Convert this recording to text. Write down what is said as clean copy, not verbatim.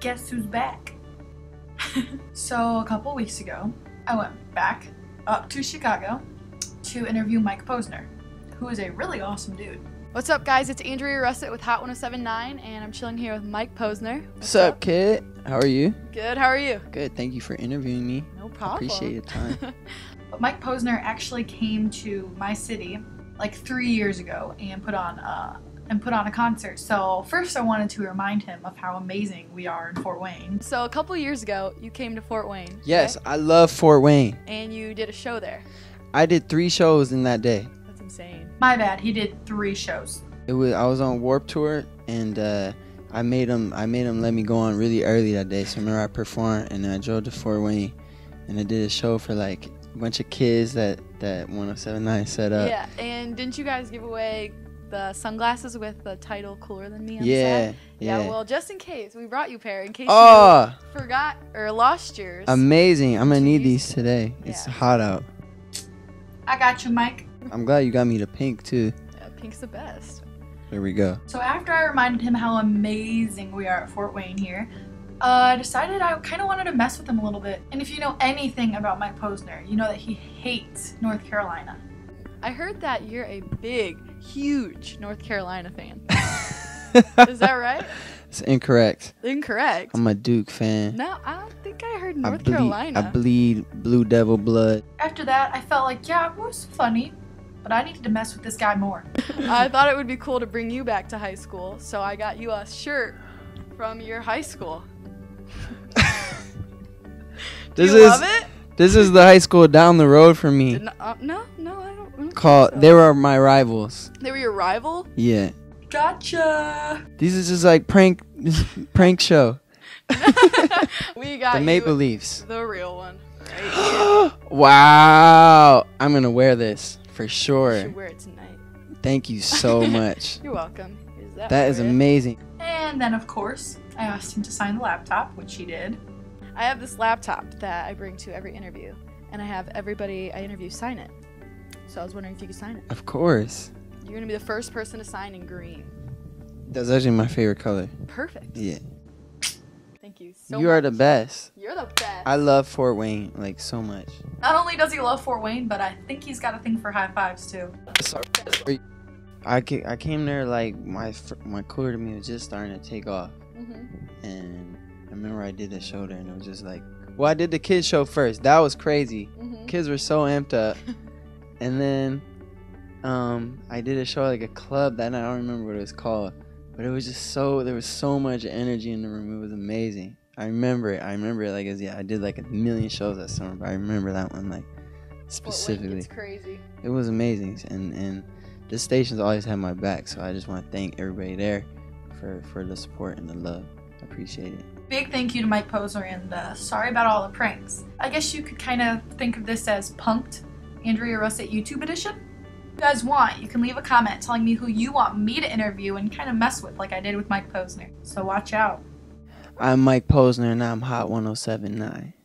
guess who's back? So a couple weeks ago, I went back up to Chicago to interview Mike Posner, who is a really awesome dude. What's up, guys? It's Andrea Russett with Hot 107.9, and I'm chilling here with Mike Posner. What's up, kid? How are you? Good, how are you? Good, thank you for interviewing me. No problem. Appreciate your time. But Mike Posner actually came to my city like 3 years ago and put on a concert. So first I wanted to remind him of how amazing we are in Fort Wayne. So a couple years ago, you came to Fort Wayne. Yes, right? I love Fort Wayne. And you did a show there. I did 3 shows in that day. That's insane. My bad, he did 3 shows. I was on Warped Tour, and I made him let me go on really early that day. So I remember I performed, and then I drove to Fort Wayne, and I did a show for like a bunch of kids that 107.9 set up. Yeah, and didn't you guys give away the sunglasses with the title "Cooler Than Me" on the set? Yeah. Well, just in case, we brought you a pair in case you forgot or lost yours. Amazing! I'm gonna need these today. Yeah. It's hot out. I got you, Mike. I'm glad you got me the pink too. Yeah, pink's the best. There we go. So after I reminded him how amazing we are at Fort Wayne here, I decided I kind of wanted to mess with him a little bit. And if you know anything about Mike Posner, you know that he hates North Carolina. I heard that you're a big, huge North Carolina fan. Is that right? It's incorrect. Incorrect? I'm a Duke fan. No, I don't think I heard North Carolina. I bleed Blue Devil blood. After that, I felt like, yeah, it was funny, but I needed to mess with this guy more. I thought it would be cool to bring you back to high school, so I got you a shirt from your high school. Do you love it? This is the high school down the road from me. No, I don't Called, so. They were my rivals. They were your rival? Yeah. Gotcha. This is just like prank show. We got the Maple Leafs. The real one. Right here. Wow. I'm going to wear this for sure. You should wear it tonight. Thank you so much. You're welcome. That is amazing. And then, of course, I asked him to sign the laptop, which he did. I have this laptop that I bring to every interview, and I have everybody I interview sign it. So I was wondering if you could sign it. Of course. You're going to be the first person to sign in green. That's actually my favorite color. Perfect. Yeah. Thank you so much. You are the best. You're the best. I love Fort Wayne, like, so much. Not only does he love Fort Wayne, but I think he's got a thing for high fives, too. Sorry. I came there, like, my Cooler Than Me was just starting to take off. Mm-hmm. And I remember I did the show there, and it was just like, well, I did the kids show first. That was crazy. Mm-hmm. Kids were so amped up. And then I did a show at like a club that night. I don't remember what it was called, but it was just so, there was so much energy in the room. It was amazing. I remember it like as, yeah, I did like a million shows that summer, but I remember that one like specifically. It's crazy. It was amazing, and the station's always had my back, so I just want to thank everybody there for the support and the love. I appreciate it. Big thank you to Mike Posner, and sorry about all the pranks. I guess you could kind of think of this as Punked, Andrea Russett YouTube edition. If you guys want, you can leave a comment telling me who you want me to interview and kind of mess with like I did with Mike Posner. So watch out. I'm Mike Posner, and I'm Hot 107.9.